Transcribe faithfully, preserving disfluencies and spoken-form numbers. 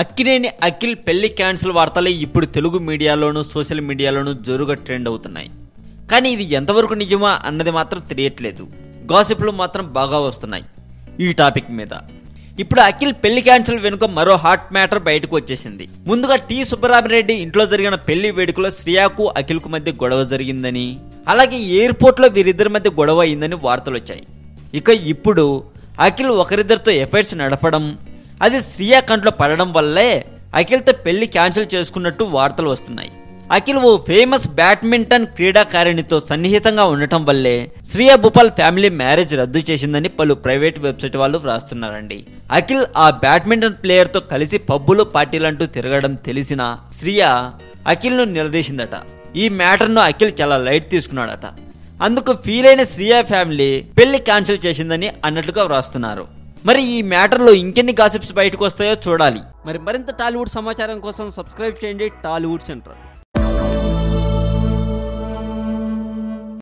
అక్కినేని అఖిల్ పెళ్లి క్యాన్సిల్ వార్తలే ఇప్పుడు తెలుగు మీడియాలోనూ సోషల్ మీడియాలోనూ జోరుగా ట్రెండ్ అవుతున్నాయి. కానీ ఇది ఎంతవరకు నిజమా అన్నది మాత్రం తెలియట్లేదు. గాసిప్లు మాత్రం బాగా వస్తున్నాయి ఈ టాపిక్ మీద. ఇప్పుడు అఖిల్ పెళ్లి క్యాన్సిల్ వెనుక మరో హాట్ మ్యాటర్ బయటకు వచ్చేసింది. ముందుగా టి సుబ్బరామిరెడ్డి ఇంట్లో జరిగిన పెళ్లి వేడుకలో శ్రియాకు అఖిల్కు మధ్య గొడవ జరిగిందని, అలాగే ఎయిర్పోర్ట్లో వీరిద్దరి మధ్య గొడవ అయిందని వార్తలు వచ్చాయి. ఇక ఇప్పుడు అఖిల్ ఒకరిద్దరితో ఎఫైర్స్ నడపడం, అది శ్రియ కంట్లో పడడం వల్లే అఖిల్తో పెళ్లి క్యాన్సిల్ చేసుకున్నట్టు వార్తలు వస్తున్నాయి. అఖిల్ ఓ ఫేమస్ బ్యాడ్మింటన్ క్రీడాకారిణితో సన్నిహితంగా ఉండటం వల్లే శ్రియ భూపాల్ ఫ్యామిలీ మ్యారేజ్ రద్దు చేసిందని పలు ప్రైవేట్ వెబ్సైట్ వాళ్ళు వ్రాస్తున్నారండి. అఖిల్ ఆ బ్యాడ్మింటన్ ప్లేయర్తో కలిసి పబ్బులు పార్టీలంటూ తిరగడం తెలిసిన శ్రియ అఖిల్ను నిలదీసిందట. ఈ మ్యాటర్ను అఖిల్ చాలా లైట్ తీసుకున్నాడట. అందుకు ఫీల్ అయిన శ్రియ ఫ్యామిలీ పెళ్లి క్యాన్సిల్ చేసిందని అన్నట్లుగా వ్రాస్తున్నారు. మరి ఈ మ్యాటర్లో ఇంకెన్ని గాసిప్స్ బయటకు వస్తాయో చూడాలి. మరి మరింత టాలీవుడ్ సమాచారం కోసం సబ్స్క్రైబ్ చేయండి టాలీవుడ్ సెంటర్.